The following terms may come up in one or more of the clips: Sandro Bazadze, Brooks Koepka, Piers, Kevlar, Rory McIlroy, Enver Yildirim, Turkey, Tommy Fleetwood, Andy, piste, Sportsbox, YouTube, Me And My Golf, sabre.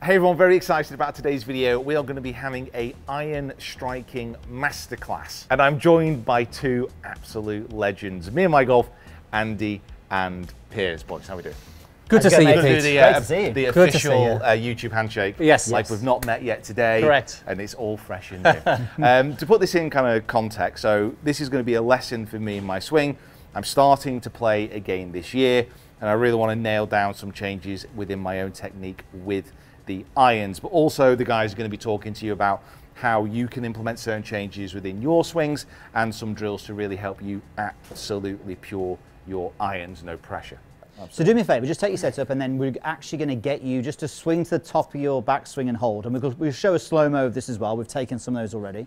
Hey everyone, very excited about today's video. We are going to be having an iron striking masterclass, and I'm joined by two absolute legends, Me and My Golf, Andy and Piers. Boys, how are we doing? Good to see you, Pete. The official YouTube handshake. Yes. Like we've not met yet today. Correct. And it's all fresh in here. To put this in kind of context, so this is going to be a lesson for me in my swing. I'm starting to play again this year, and I really want to nail down some changes within my own technique with the irons, but also the guys are going to be talking to you about how you can implement certain changes within your swings and some drills to really help you absolutely pure your irons, no pressure. Absolutely. So do me a favour, just take your setup, and then we're actually going to get you just to swing to the top of your backswing and hold. And we'll show a slow-mo of this as well. We've taken some of those already.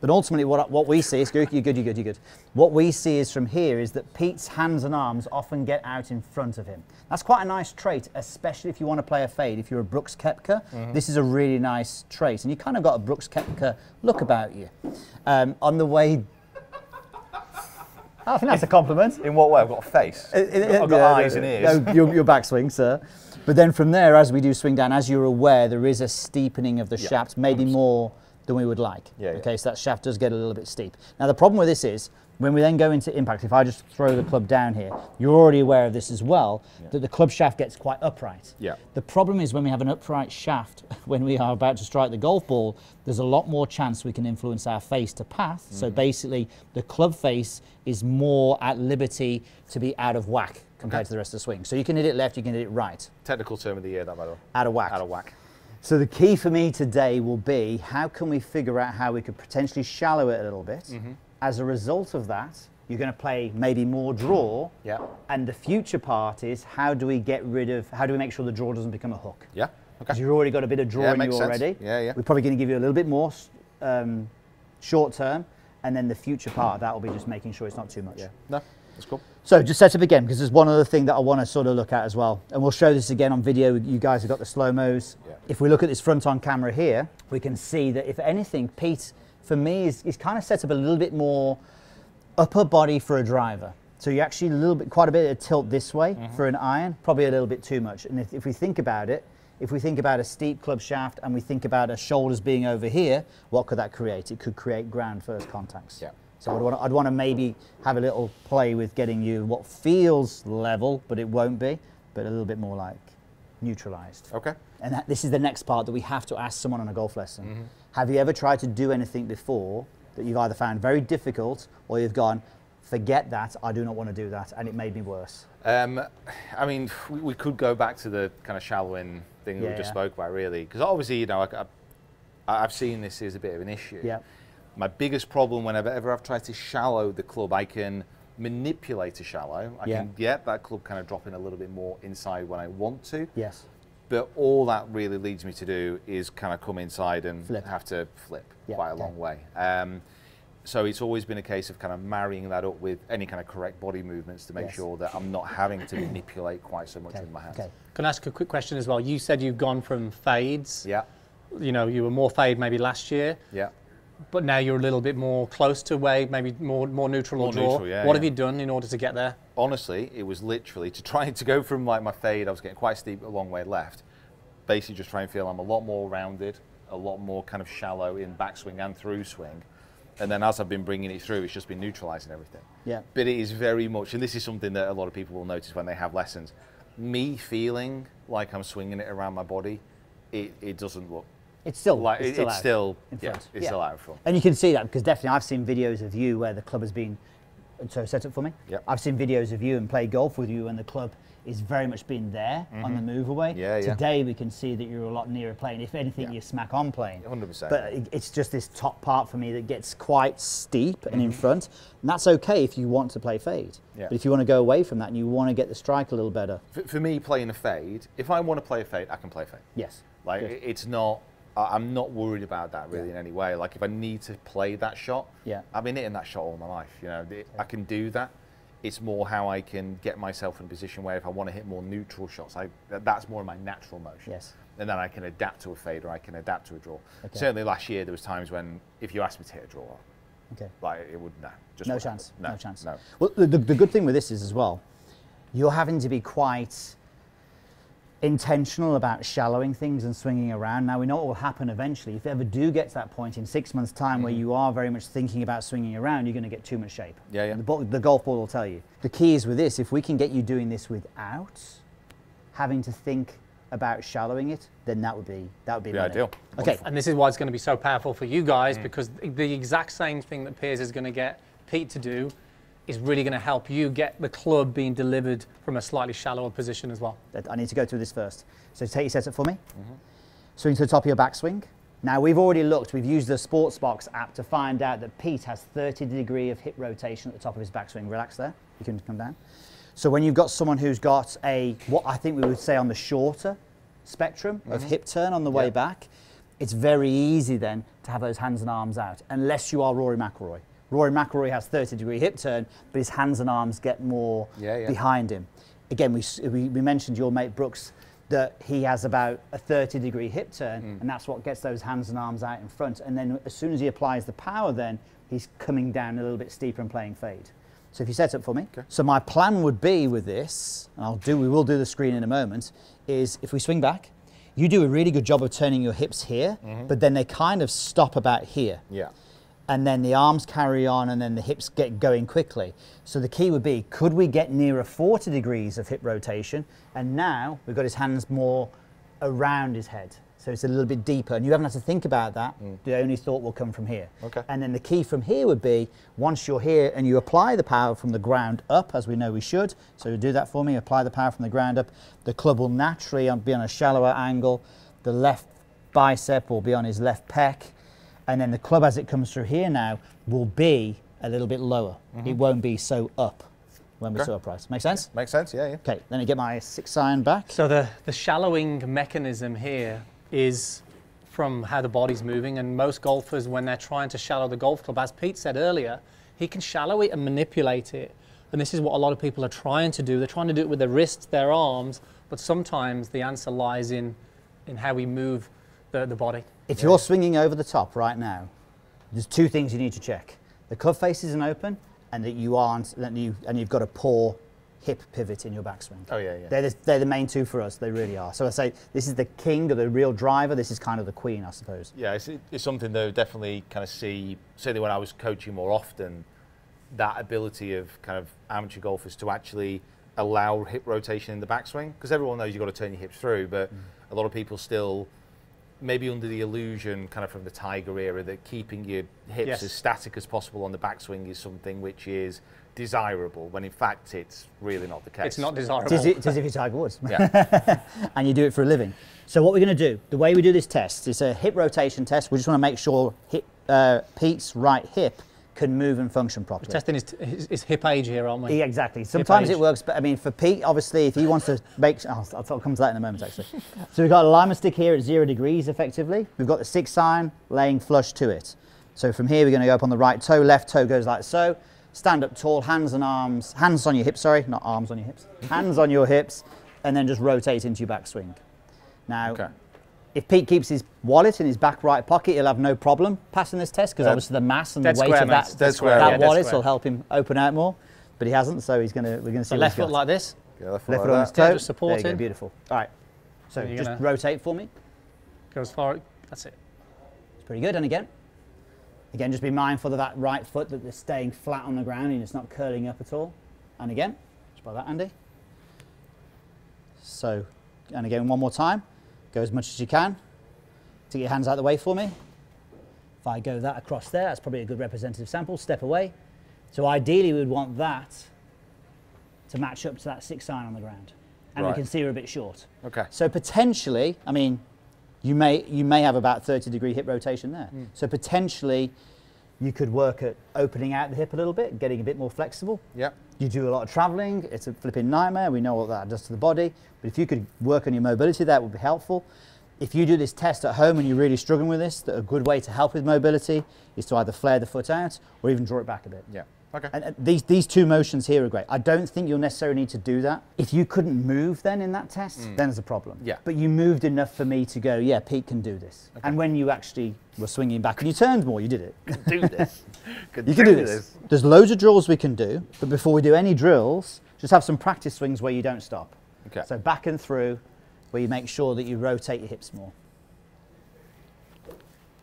But ultimately what we see is, you're good. What we see is from here is that Pete's hands and arms often get out in front of him. That's quite a nice trait, especially if you want to play a fade. If you're a Brooks Koepka, this is a really nice trait. And you kind of got a Brooks Koepka look about you. On the way... I think that's a compliment. In what way? I've got a face. I've got eyes and ears. No, your backswing, sir. But then from there, as we do swing down, as you're aware, there is a steepening of the shaft, maybe more than we would like. So that shaft does get a little bit steep. Now the problem with this is, when we then go into impact, if I just throw the club down here, you're already aware of this as well, that the club shaft gets quite upright. The problem is when we have an upright shaft, when we are about to strike the golf ball, there's a lot more chance we can influence our face to path. So basically, the club face is more at liberty to be out of whack compared to the rest of the swing. So you can hit it left, you can hit it right. Technical term of the year, that by the way. Out of whack. Out of whack. So the key for me today will be, how can we figure out how we could potentially shallow it a little bit? As a result of that, you're going to play maybe more draw. And the future part is, how do we get rid of, how do we make sure the draw doesn't become a hook? Because you've already got a bit of draw in you already. We're probably going to give you a little bit more short term, and then the future part of that will be just making sure it's not too much. No, that's cool. So just set up again, because there's one other thing that I want to sort of look at as well. And we'll show this again on video. You guys have got the slow-mos. If we look at this front on camera here, we can see that if anything, Pete, for me, is kind of set up a little bit more upper body for a driver. So you're actually quite a bit of a tilt this way for an iron, probably a little bit too much. And if we think about it, if we think about a steep club shaft and we think about our shoulders being over here, what could that create? It could create ground first contacts. So I'd want to maybe have a little play with getting you what feels level, but it won't be, but a little bit more like neutralized. And this is the next part that we have to ask someone on a golf lesson. Have you ever tried to do anything before that you've either found very difficult or you've gone, forget that, I do not want to do that, and it made me worse? I mean, we could go back to the kind of shallowing thing that we just spoke about, really, because obviously, you know, I've seen this as a bit of an issue. My biggest problem whenever I've tried to shallow the club, I can manipulate a shallow. I can get that club kind of dropping a little bit more inside when I want to. But all that really leads me to do is kind of come inside and have to flip quite a long way. So it's always been a case of kind of marrying that up with any kind of correct body movements to make sure that I'm not having to manipulate quite so much with my hands. Can I ask a quick question as well? You said you've gone from fades. You know, you were more fade maybe last year. But now you're a little bit more close to way, maybe more neutral or draw. What have you done in order to get there? Honestly, it was literally to try to go from like my fade, I was getting quite steep, a long way left. Basically just try and feel I'm a lot more rounded, a lot more kind of shallow in backswing and through swing. And then as I've been bringing it through, it's just been neutralizing everything. But it is very much, and this is something that a lot of people will notice when they have lessons, me feeling like I'm swinging it around my body, it doesn't look. It's still out in front. And you can see that, because definitely I've seen videos of you where the club has been set up for me. I've seen videos of you and play golf with you and the club is very much been there on the move away. Today we can see that you're a lot nearer playing. If anything, you're smack on playing. 100%. But it's just this top part for me that gets quite steep and in front. And that's okay if you want to play fade. But if you want to go away from that and you want to get the strike a little better. For me, playing a fade, if I want to play a fade, I can play a fade. Like it's not... I'm not worried about that really in any way. Like if I need to play that shot, I've been hitting that shot all my life. You know, I can do that. It's more how I can get myself in a position where if I want to hit more neutral shots, that's more of my natural motion. And then I can adapt to a fade or I can adapt to a draw. Certainly last year there was times when if you asked me to hit a draw, like it would no chance. Well, the good thing with this is as well, you're having to be quite intentional about shallowing things and swinging around. Now, we know what will happen eventually. If you ever do get to that point in 6 months' time where you are very much thinking about swinging around, you're going to get too much shape. Yeah, yeah. The golf ball will tell you. The key is with this, if we can get you doing this without having to think about shallowing it, then that would be ideal. Okay, wonderful. And this is why it's going to be so powerful for you guys, because the exact same thing that Piers is going to get Pete to do is really going to help you get the club being delivered from a slightly shallower position as well. I need to go through this first. So take your setup for me. Swing to the top of your backswing. Now, we've already looked, we've used the Sportsbox app to find out that Pete has 30 degree of hip rotation at the top of his backswing. Relax there, you can come down. So when you've got someone who's got a, what I think we would say on the shorter spectrum of hip turn on the way back, it's very easy then to have those hands and arms out, unless you are Rory McIlroy. Rory McIlroy has 30 degree hip turn, but his hands and arms get more behind him. Again, we mentioned your mate Brooks, that he has about a 30 degree hip turn, and that's what gets those hands and arms out in front. And then as soon as he applies the power then, he's coming down a little bit steeper and playing fade. So if you set up for me. Okay. So my plan would be with this, and we will do the screen in a moment, is if we swing back, you do a really good job of turning your hips here, but then they kind of stop about here. Yeah. And then the arms carry on and then the hips get going quickly. So the key would be, could we get nearer 40 degrees of hip rotation? And now we've got his hands more around his head. So it's a little bit deeper and you haven't had to think about that. The only thought will come from here. Okay. And then the key from here would be, once you're here and you apply the power from the ground up, as we know we should, so do that for me, apply the power from the ground up, the club will naturally be on a shallower angle, the left bicep will be on his left pec, and then the club as it comes through here now will be a little bit lower. It won't be so up when we saw a price. Make sense? Makes sense, yeah. Okay, let me get my 6-iron back. So the shallowing mechanism here is from how the body's moving, and most golfers, when they're trying to shallow the golf club, as Pete said earlier, he can shallow it and manipulate it. And this is what a lot of people are trying to do. They're trying to do it with their wrists, their arms, but sometimes the answer lies in how we move the body. If you're swinging over the top right now, there's two things you need to check. The club face isn't open, and that you aren't, and you've got a poor hip pivot in your backswing. Oh yeah, yeah. They're the main two for us, they really are. So I say this is the king or the real driver, this is kind of the queen, I suppose. Yeah, it's something that I definitely kind of see, certainly when I was coaching more often, that ability of kind of amateur golfers to actually allow hip rotation in the backswing, because everyone knows you've got to turn your hips through, but a lot of people still, maybe under the illusion kind of from the Tiger era that keeping your hips as static as possible on the backswing is something which is desirable, when in fact it's really not the case. It's not desirable. It's as if you're Tiger Woods. Yeah. And you do it for a living. So what we're going to do, the way we do this test, it's a hip rotation test. We just want to make sure Pete's right hip can move and function properly. We're testing his hip age here, aren't we? Yeah, exactly. Sometimes it works, but I mean, for Pete, obviously, if he wants to make, I'll come to that in a moment, actually. So we've got a alignment stick here at 0 degrees, effectively. We've got the 6-iron laying flush to it. So from here, we're going to go up on the right toe. Left toe goes like so. Stand up tall, hands on your hips, sorry, not arms on your hips. Hands on your hips, and then just rotate into your backswing. Now, if Pete keeps his wallet in his back right pocket, he'll have no problem passing this test, because obviously the mass and the weight of that wallet will help him open out more, but he hasn't, so we're gonna see. Left foot like this. Left foot on his toe. Just supporting. Go, beautiful. All right, so just rotate for me. Go as far, that's it. It's pretty good, and again. Again, just be mindful of that right foot, that they're staying flat on the ground and it's not curling up at all. And again, just by that, Andy. So, and again, one more time. Go as much as you can. Take your hands out of the way for me. If I go that across there, that's probably a good representative sample. Step away. So ideally, we would want that to match up to that 6-iron on the ground. And we can see we're a bit short. Okay. So potentially, I mean, you may have about 30 degree hip rotation there. So potentially you could work at opening out the hip a little bit, getting a bit more flexible. Yeah. You do a lot of traveling, it's a flipping nightmare. We know what that does to the body. But if you could work on your mobility, that would be helpful. If you do this test at home and you're really struggling with this, a good way to help with mobility is to either flare the foot out or even draw it back a bit. Yeah. Okay. And these two motions here are great. I don't think you'll necessarily need to do that. If you couldn't move then in that test, then there's a problem. Yeah. But you moved enough for me to go, yeah, Pete can do this. Okay. And when you actually were swinging back and you turned more, you did it. Can do this. You can do this. There's loads of drills we can do, but before we do any drills, just have some practice swings where you don't stop. Okay. So back and through, where you make sure that you rotate your hips more.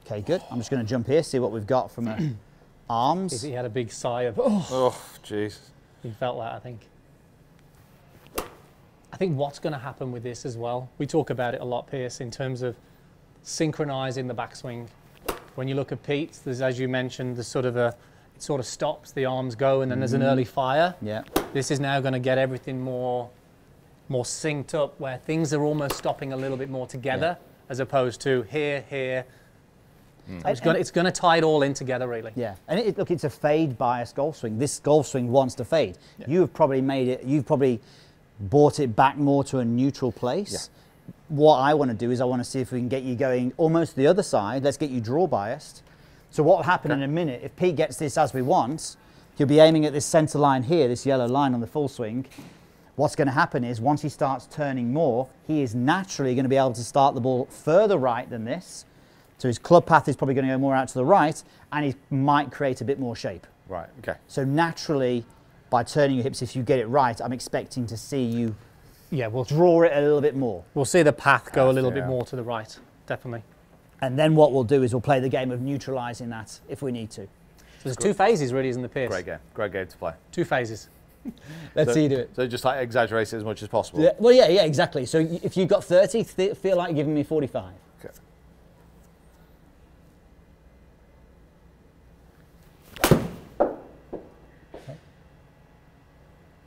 Okay, good. I'm just going to jump here, see what we've got from our arms. He had a big sigh of, oh, jeez. He felt that, I think. I think what's going to happen with this as well, we talk about it a lot, Piers, in terms of synchronising the backswing. When you look at Pete's, there's, as you mentioned, there's sort of a, it sort of stops, the arms go, and then there's an early fire. Yeah. This is now going to get everything more synced up, where things are almost stopping a little bit more together, as opposed to here, here. Mm. It's going to tie it all in together, really. Yeah. And it, look, it's a fade bias golf swing. This golf swing wants to fade. Yeah. You have probably made it, you've probably brought it back more to a neutral place. Yeah. What I want to do is I want to see if we can get you going almost the other side. Let's get you draw biased. So what will happen in a minute, if Pete gets this as we want, he'll be aiming at this centre line here, this yellow line on the full swing. What's going to happen is once he starts turning more, he is naturally going to be able to start the ball further right than this. So his club path is probably going to go more out to the right, and he might create a bit more shape. Right, okay. So naturally, by turning your hips, if you get it right, I'm expecting to see you we'll draw it a little bit more. We'll see the path go a little bit more to the right, definitely. And then what we'll do is we'll play the game of neutralising that if we need to. So there's two phases really, isn't there, Piers? Great game to play. Two phases. Let's see you do it. So just like exaggerate it as much as possible. Yeah, well, yeah, exactly. So if you've got 30, feel like giving me 45.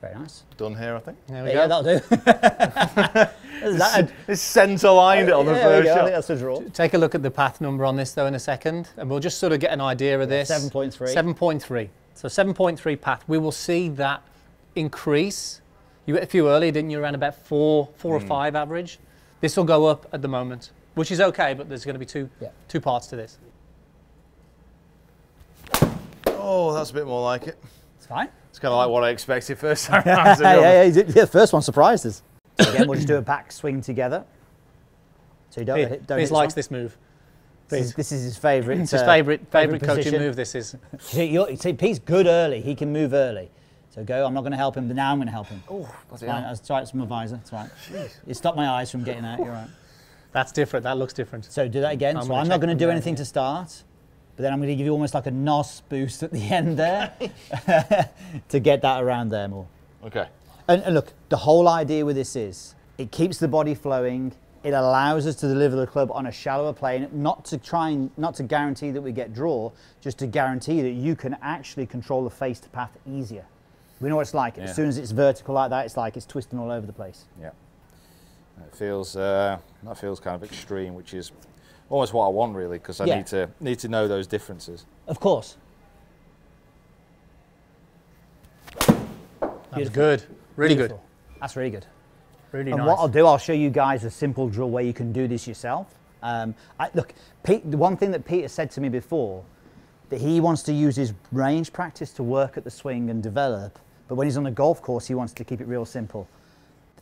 Very nice. Done here, I think. There we go. Yeah, that'll do. It's centre lined on the first shot. I think that's a draw. Take a look at the path number on this, though, in a second, and we'll just sort of get an idea of this. 7.3. 7.3. So 7.3 path. We will see that increase. You hit a few earlier, didn't you? Around about four or five average. This will go up at the moment, which is okay, but there's going to be two parts to this. Oh, that's a bit more like it. It's fine. It's kind of like what I expected first time round. The first one surprised us. Again, we'll just do a back swing together. So you don't Piers likes this move. This is his favourite. It's his favourite coaching move, this is. See, Pete's good early. He can move early. So go, I'm not going to help him, but now I'm going to help him. Oh, that's right. That's right, it's my visor. That's right. Jeez. It stopped my eyes from getting out. You're right. That's different. That looks different. So do that again. So I'm not going to do anything to start. But then I'm going to give you almost like a NOS boost at the end there to get that around there more. Okay. And look, the whole idea with this is it keeps the body flowing. It allows us to deliver the club on a shallower plane, not to guarantee that we get draw, just to guarantee that you can actually control the face to path easier. We know what it's like. Yeah. As soon as it's vertical like that, it's like it's twisting all over the place. Yeah. It feels that feels kind of extreme, which is almost what I want, really, because I need to know those differences. Of course. That's good. Really good. That's really good. Really nice. And what I'll do, I'll show you guys a simple drill where you can do this yourself. Look, Pete, the one thing that Peter said to me before, that he wants to use his range practice to work at the swing and develop, but when he's on the golf course, he wants to keep it real simple.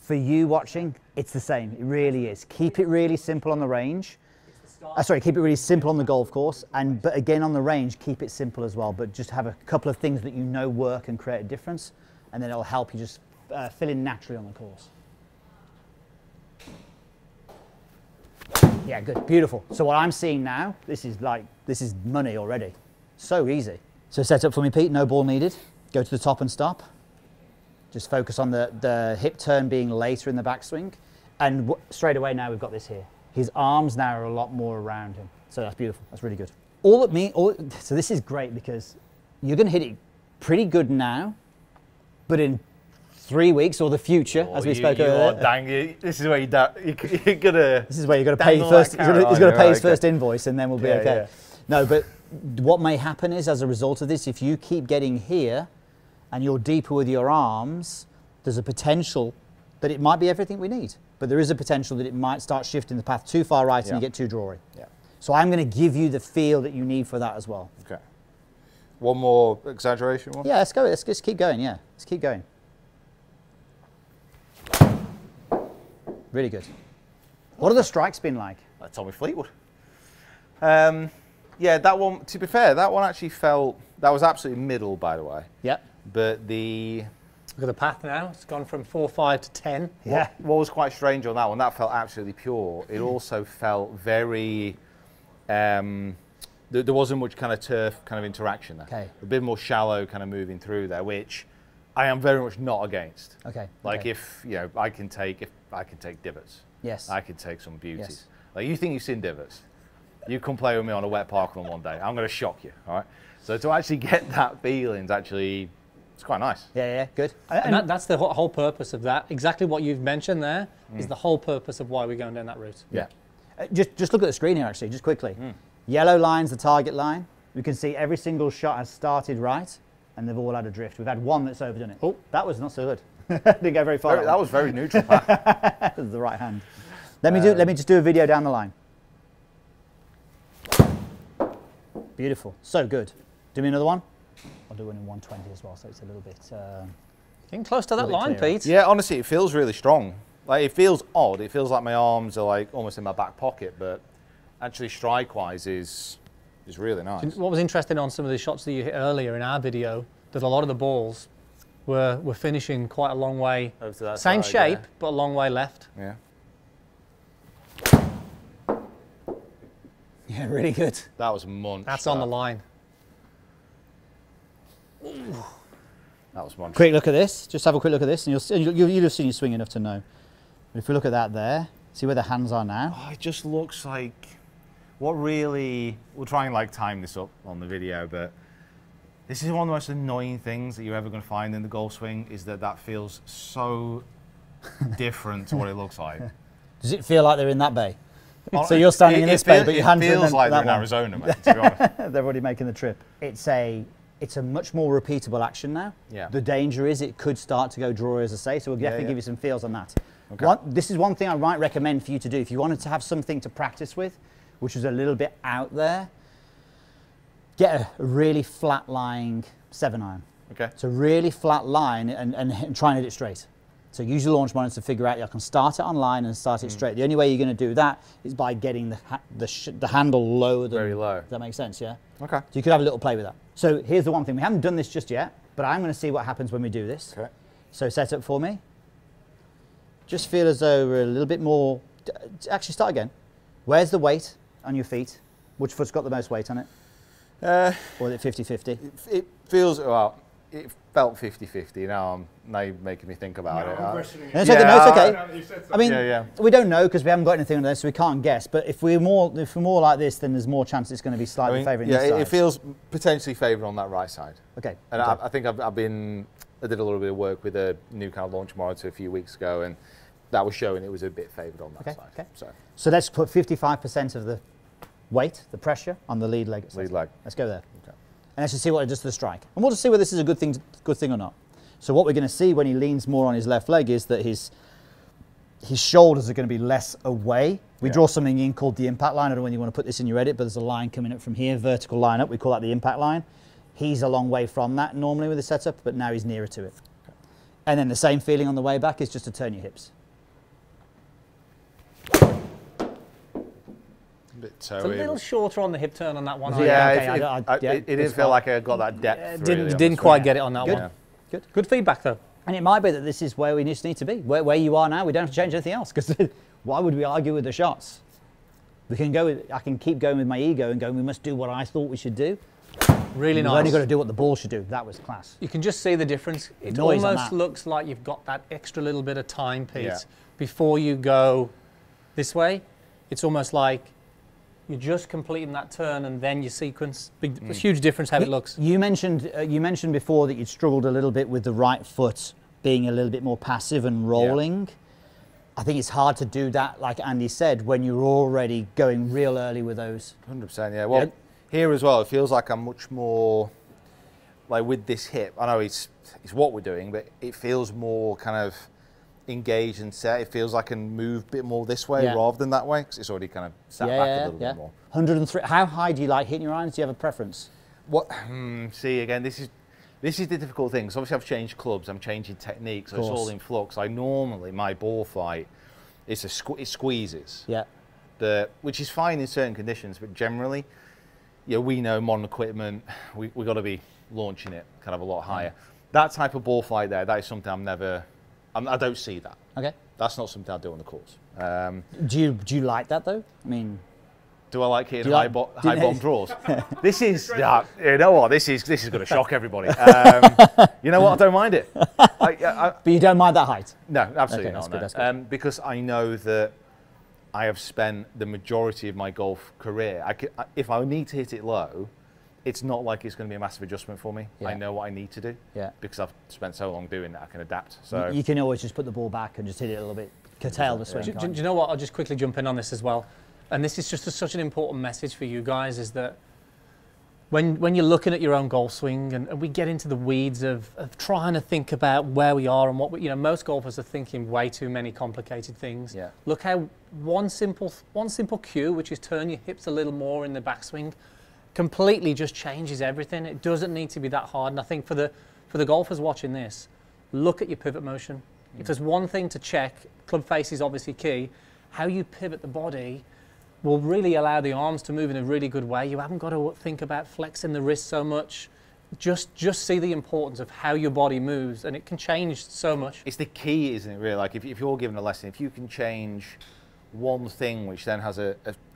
For you watching, it's the same. It really is. Keep it really simple on the range. Keep it really simple on the golf course, but again on the range, keep it simple as well, but just have a couple of things that you know work and create a difference, and then it'll help you just fill in naturally on the course. Yeah, good, beautiful. So what I'm seeing now, this is money already. So easy. So set up for me, Pete, no ball needed. Go to the top and stop. Just focus on the hip turn being later in the backswing, and straight away now we've got this here. His arms now are a lot more around him. So that's beautiful. That's really good. So this is great because you're going to hit it pretty good now, but in 3 weeks or the future, as we spoke earlier. This is where you're going to... This is where you're going to pay first. He's going to pay his first invoice and then we'll be okay. Yeah. No, but what may happen is, as a result of this, if you keep getting here and you're deeper with your arms, there's a potential that it might be everything we need. But there is a potential that it might start shifting the path too far right and you get too drawy. Yeah. So I'm going to give you the feel that you need for that as well. Okay. One more exaggeration one? Yeah, let's go. Let's just keep going, yeah. Let's keep going. Really good. What have the strikes been like? Tommy Fleetwood. Yeah, that one, to be fair, that one actually felt... That was absolutely middle, by the way. Yeah. But the... Look at the path now. It's gone from 4.5 to 10. Yeah. What was quite strange on that one, that felt absolutely pure. It also felt very... there wasn't much kind of turf kind of interaction there. Okay. A bit more shallow kind of moving through there, which I am very much not against. Okay. Like if, you know, I can take divots. Yes. I can take some beauties. Yes. Like you think you've seen divots. You come play with me on a wet park run one day. I'm going to shock you, all right? So to actually get that feeling is actually... It's quite nice. Yeah, yeah, good. And that's the whole purpose of that. Exactly what you've mentioned there is the whole purpose of why we're going down that route. Yeah. Just look at the screen here, actually, just quickly. Yellow line's the target line. We can see every single shot has started right, and they've all had a drift. We've had one that's overdone it. Oh, that was not so good. Didn't go very far. That was very neutral. That was the right hand. Let me just do a video down the line. Beautiful. So good. Do me another one. I'll do one in 120 as well, so it's a little bit... Getting close to that line, clearer. Pete. Yeah, honestly, it feels really strong. Like, it feels odd. It feels like my arms are like almost in my back pocket, but actually strike-wise is really nice. What was interesting on some of the shots that you hit earlier in our video, that a lot of the balls were finishing quite a long way. Over to that same side, shape, but a long way left. Yeah. Yeah, really good. That was munch. That's on the line. That was wonderful. Quick look at this. Just have a quick look at this, and you'll have seen your swing enough to know. If we look at that there, see where the hands are now. Oh, it just looks like what really. We'll try and like time this up on the video, but this is one of the most annoying things that you're ever going to find in the golf swing is that feels so different to what it looks like. Does it feel like they're in that bay? So you're standing in this bay, but your hands are in that one. It feels like they're in Arizona, mate. To be honest, they're already making the trip. It's a much more repeatable action now. Yeah. The danger is it could start to go draw, as I say, so we'll definitely give you some feels on that. Okay. This is one thing I might recommend for you to do. If you wanted to have something to practice with, which is a little bit out there, get a really flat-lying 7-iron. Okay. It's a really flat line and try and hit it straight. So use your launch monitor to figure out, I can start it online and start it straight. The only way you're going to do that is by getting the handle lower than... Very low. Does that make sense, yeah? Okay. So you could have a little play with that. So here's the one thing. We haven't done this just yet, but I'm going to see what happens when we do this. Okay. So set up for me. Just feel as though we're a little bit more... Actually, start again. Where's the weight on your feet? Which foot's got the most weight on it? Or is it 50-50? It feels... Well, it felt 50-50. Now you're making me think about it. I'm questioning it. No, it's okay. I mean, we don't know because we haven't got anything on this, so we can't guess. But if we're more like this, then there's more chance it's going to be slightly favouring this side. It feels potentially favoured on that right side. Okay. And okay. I think I did a little bit of work with a new kind of launch monitor a few weeks ago, and that was showing it was a bit favoured on that side. Okay. So let's put 55% of the weight, the pressure, on the lead leg. Lead leg. Let's go there. Okay. And let's just see what it does to the strike. And we'll just see whether this is a good thing or not. So what we're going to see when he leans more on his left leg is that his shoulders are going to be less away. We draw something in called the impact line. I don't know when you want to put this in your edit, but there's a line coming up from here, vertical line up. We call that the impact line. He's a long way from that normally with the setup, but now he's nearer to it. Okay. And then the same feeling on the way back is just to turn your hips. It's a little shorter on the hip turn on that one. It didn't feel like I got that depth. Didn't quite get it on that one. Good feedback though. And it might be that this is where we just need to be. Where you are now, we don't have to change anything else because why would we argue with the shots? We can go. I can keep going with my ego and going. We must do what I thought we should do. Really nice. We've only got to do what the ball should do. That was class. You can just see the difference. It almost looks like you've got that extra little bit of time, Pete, before you go this way. It's almost like you're just completing that turn and then your sequence. Huge difference how it looks. You mentioned before that you'd struggled a little bit with the right foot being a little bit more passive and rolling. I think it's hard to do that, like Andy said, when you're already going real early with those. 100%, yeah. Well, here as well, it feels like I'm much more, like with this hip, I know it's what we're doing, but it feels more kind of engaged and set. It feels like I can move a bit more this way rather than that way because it's already kind of sat back a little bit more. 103. How high do you like hitting your irons? Do you have a preference? See, again, this is the difficult thing. So obviously I've changed clubs, I'm changing techniques, so it's all in flux. Like normally my ball flight, it squeezes. Yeah. Which is fine in certain conditions, but generally, we know modern equipment, we've got to be launching it kind of a lot higher. that type of ball flight there, that is something I'm never, I don't see that. Okay. That's not something I do on the course. Do you like that though? I mean, do I like hitting high bomb draws? This is, you know what, this is going to shock everybody. You know what, I don't mind it. But you don't mind that height? No, absolutely not. Good, no. Because I know that I have spent the majority of my golf career, if I need to hit it low, it's not like it's going to be a massive adjustment for me. Yeah. I know what I need to do because I've spent so long doing that, I can adapt. So you can always just put the ball back and just hit it a little bit, curtail the swing. Do you know what, I'll just quickly jump in on this as well. And this is just such an important message for you guys, is that when you're looking at your own golf swing, and we get into the weeds of trying to think about where we are and what we, you know, most golfers are thinking way too many complicated things. Yeah. Look how one simple cue, which is turn your hips a little more in the backswing, completely just changes everything. It doesn't need to be that hard. And I think for the golfers watching this, look at your pivot motion. Mm. If there's one thing to check, club face is obviously key. How you pivot the body will really allow the arms to move in a really good way. You haven't got to think about flexing the wrist so much. Just see the importance of how your body moves, and it can change so much. It's the key, isn't it, really? Like if you're given a lesson, if you can change one thing, which then has a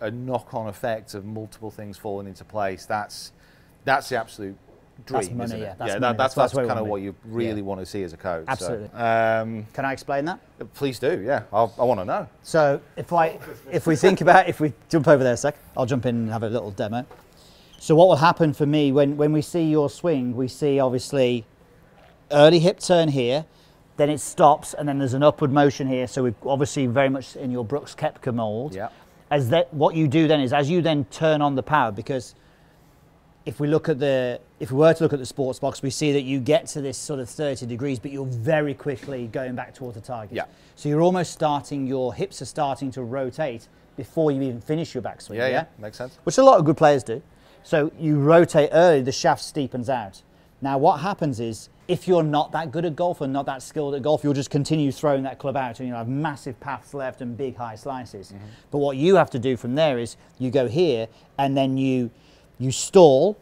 knock-on effect of multiple things falling into place, that's the absolute dream, that's money, isn't it? Yeah, that's kind of what you really want to see as a coach. Absolutely. So, can I explain that? Please do. Yeah, I want to know. So if we jump over there a sec, I'll jump in and have a little demo. So what will happen for me when we see your swing, we see obviously early hip turn here, then it stops, and then there's an upward motion here. So we're obviously very much in your Brooks Koepka mold. Yeah. As that, what you do then is as you then turn on the power, because if we were to look at the sports box, we see that you get to this sort of 30 degrees, but you're very quickly going back towards the target. Yeah. So you're almost starting, your hips are starting to rotate before you even finish your backswing. Yeah, yeah, makes sense. Which a lot of good players do. So you rotate early, the shaft steepens out. Now what happens is, if you're not that good at golf and not that skilled at golf, you'll just continue throwing that club out and you'll have massive paths left and big high slices. Mm-hmm. But what you have to do from there is you go here and then you stall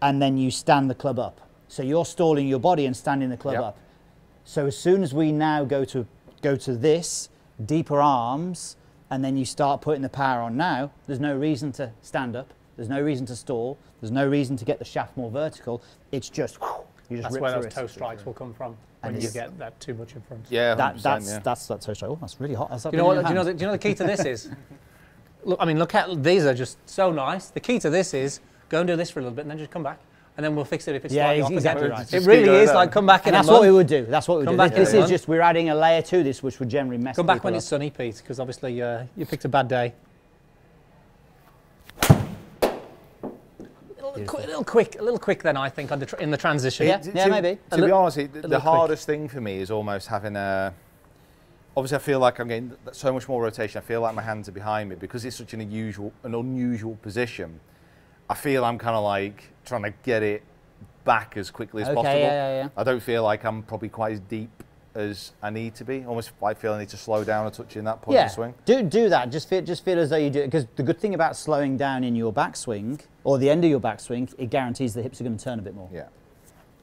and then you stand the club up. So you're stalling your body and standing the club up. So as soon as we now go to this, deeper arms, and then you start putting the power on now, there's no reason to stand up. There's no reason to stall. There's no reason to get the shaft more vertical. It's just, that's where those toe strikes will come from, when you get that too much in front. Yeah, that's that toe strike. Oh, that's really hot. Do you know the key to this is? Look, I mean, look at these are just so nice. The key to this is go and do this for a little bit, and then just come back, and then we'll fix it if it's slightly off exactly again. Right. It really is like come back, and that's what we would do. That's what we do. This is just we're adding a layer to this, which would generally mess. Come back when it's sunny, Pete, because obviously you picked a bad day. A little quick then, I think, in the transition. Yeah, maybe. To be honest, the hardest thing for me is almost having a... Obviously, I feel like I'm getting so much more rotation. I feel like my hands are behind me because it's such an unusual position. I feel I'm kind of like trying to get it back as quickly as possible. Yeah. I don't feel like I'm probably quite as deep as I need to be. Almost I feel I need to slow down a touch in that point of the swing. Do that. Just feel as though you do it. Because the good thing about slowing down in your backswing or the end of your backswing, it guarantees the hips are going to turn a bit more. Yeah.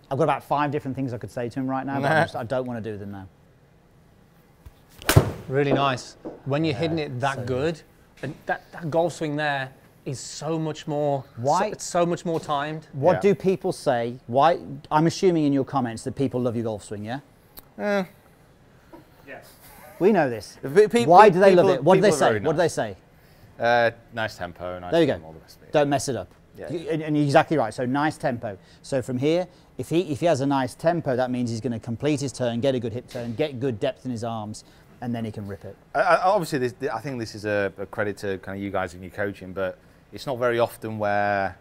I've got about 5 different things I could say to him right now, but I don't want to do them now. Really nice. When you're hitting it that good, and that golf swing there is so much more. Why? It's so much more timed. What do people say? Why? I'm assuming in your comments that people love your golf swing, yeah? Yes. We know this. Why do they love it? What do they say? Nice. What do they say? Nice tempo. Nice there you go. All the rest of it. Don't mess it up. Yeah. And you're exactly right. So nice tempo. So from here, if he has a nice tempo, that means he's going to complete his turn, get a good hip turn, get good depth in his arms, and then he can rip it. Obviously, I think this is a credit to kind of you guys and your coaching, but it's not very often where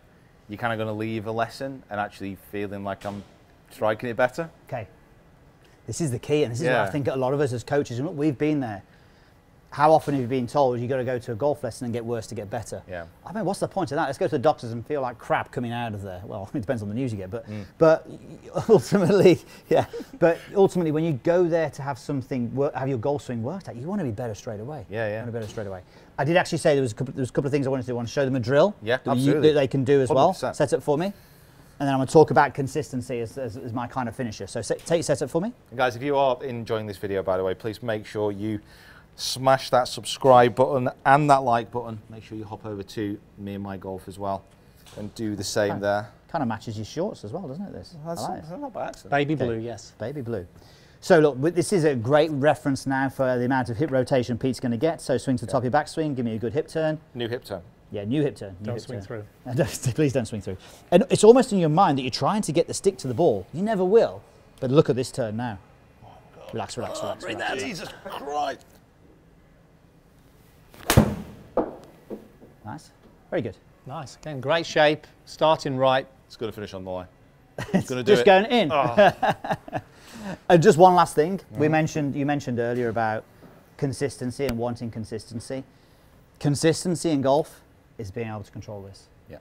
you're kind of going to leave a lesson and actually feeling like I'm striking it better. Okay. This is the key, and this is what I think a lot of us as coaches, and look, we've been there. How often have you been told you've got to go to a golf lesson and get worse to get better? Yeah. I mean, what's the point of that? Let's go to the doctors and feel like crap coming out of there. Well, it depends on the news you get, but ultimately, But ultimately, when you go there to have something, have your golf swing worked out, you want to be better straight away. Yeah. You want to be better straight away. I did actually say there was a couple of things I wanted to do. I want to show them a drill. Yeah, absolutely. That they can do as 100%. Well. Set up for me. And then I'm going to talk about consistency as my kind of finisher. So take setup for me. And guys, if you are enjoying this video, by the way, please make sure you smash that subscribe button and that like button. Make sure you hop over to Me and My Golf as well and do the same there. Kind of matches your shorts as well, doesn't it, this? Well, that's not by accident. Baby blue, yes. Baby blue. So look, this is a great reference now for the amount of hip rotation Pete's going to get. So swing to the top of your backswing, give me a good hip turn. New hip turn. Yeah, new hip turn. Don't swing through. Please don't swing through. And it's almost in your mind that you're trying to get the stick to the ball. You never will. But look at this turn now. Oh, God. Relax, relax, relax. Bring that, Jesus Christ. Nice. Very good. Nice. Again, great shape. Starting right. It's going to finish on the line. It's going to do it. Just going in. Oh. And just one last thing. You mentioned earlier about consistency and wanting consistency. Consistency in golf is being able to control this. Yeah.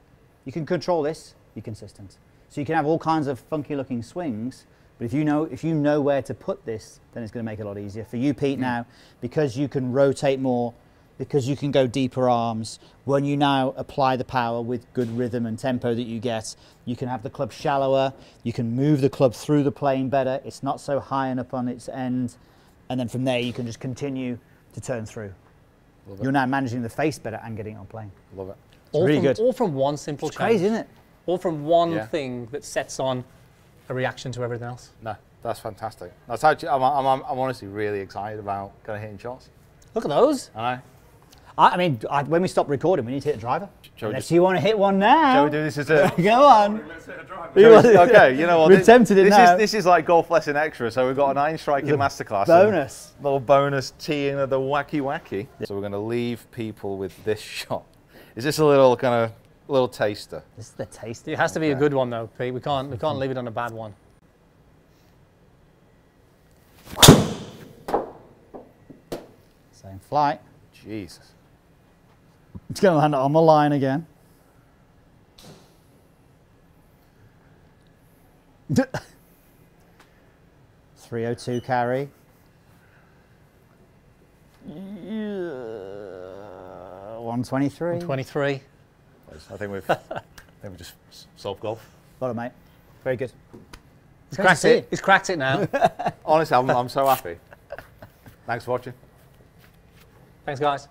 You can control this, you're consistent. So you can have all kinds of funky looking swings, but if you know where to put this, then it's going to make it a lot easier. For you, Pete, now, because you can rotate more, because you can go deeper arms, when you now apply the power with good rhythm and tempo that you get, you can have the club shallower, you can move the club through the plane better, it's not so high and up on its end, and then from there you can just continue to turn through. You're now managing the face better and getting it on plane. Love it. It's really good. All from one simple change. Crazy, isn't it? All from one thing that sets on a reaction to everything else. No, that's fantastic. That's actually, I'm honestly really excited about kind of hitting shots. Look at those. I know. I mean, when we stop recording, we need to hit a driver. Unless you want to hit one now. Shall we do this as a... Go on. Let's hit a driver. Okay, you know what? We've tempted it now. This is like golf lesson extra, so we've got a 9-striking masterclass. Bonus. Little bonus teeing of the wacky. Yeah. So we're going to leave people with this shot. Is this a little kind of, little taster? This is the taster. It has to be a good one though, Pete. We can't leave it on a bad one. Same flight. Jesus. It's going to land on the line again. .302 carry. Yeah. 123. 123. I think we've just solved golf. Got it, mate. Very good. He's cracked it. He's cracked it now. Honestly, I'm so happy. Thanks for watching. Thanks, guys.